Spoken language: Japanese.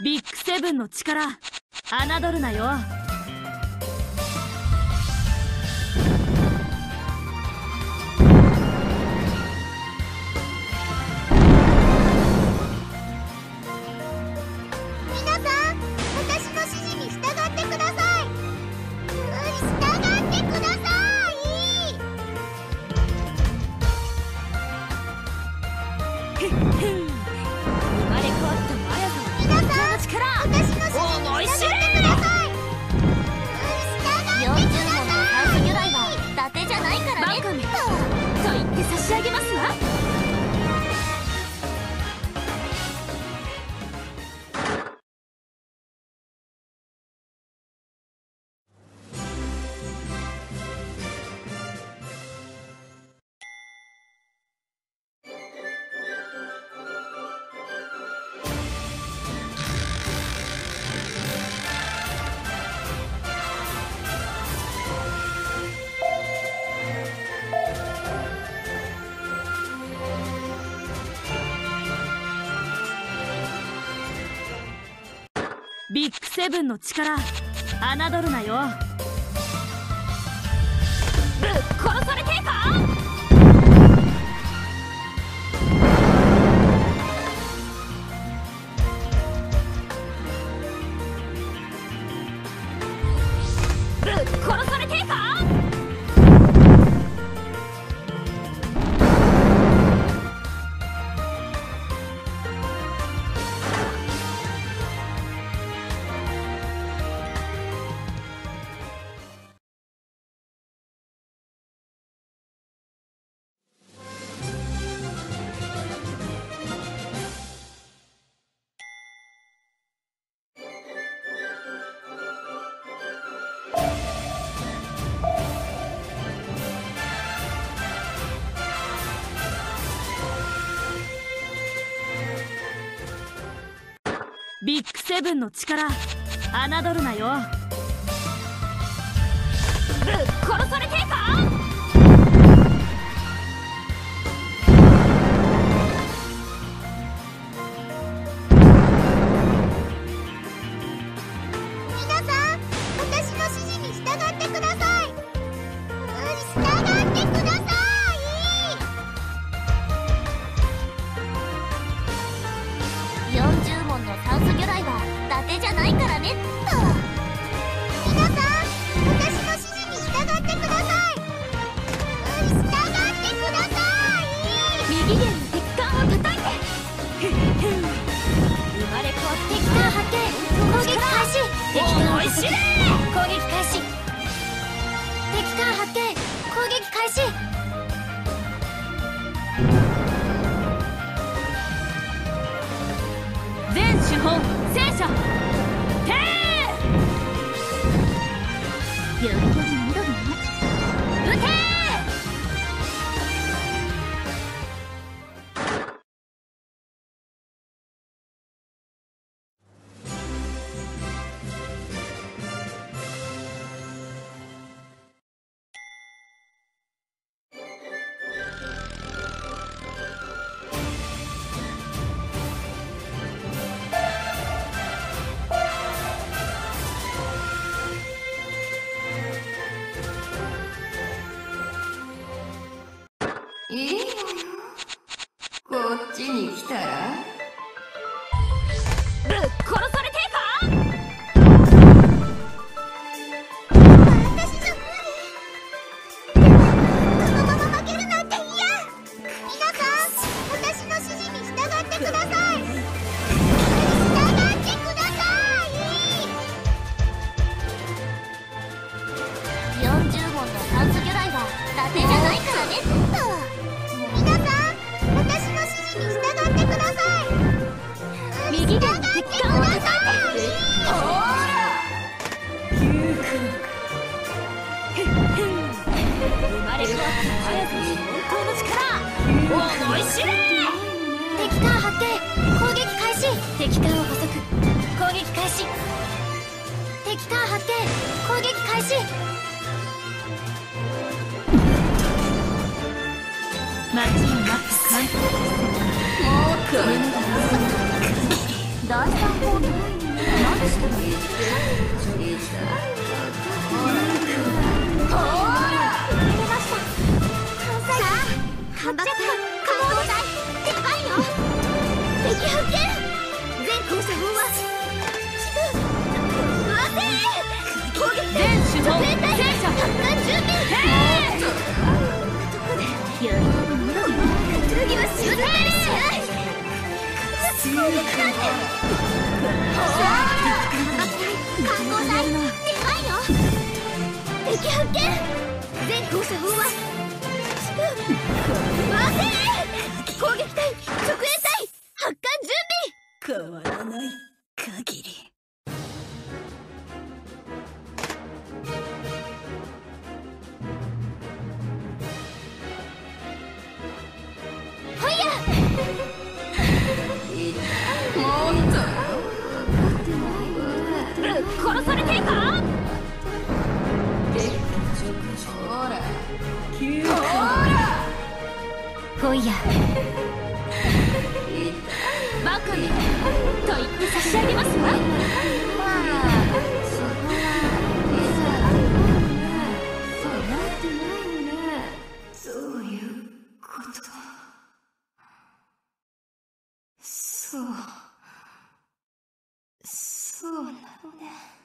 ビッグセブンの力侮るなよ。ビッグセブンの力侮るなよ。ぶっ殺されてえか。ビッグセブンの力侮るなよ。ぶっ殺されてえか。待ちに待った完成。もうこれなら変わらない限り。来いやバカめと言って差し上げますわ。そういうことそうなのね。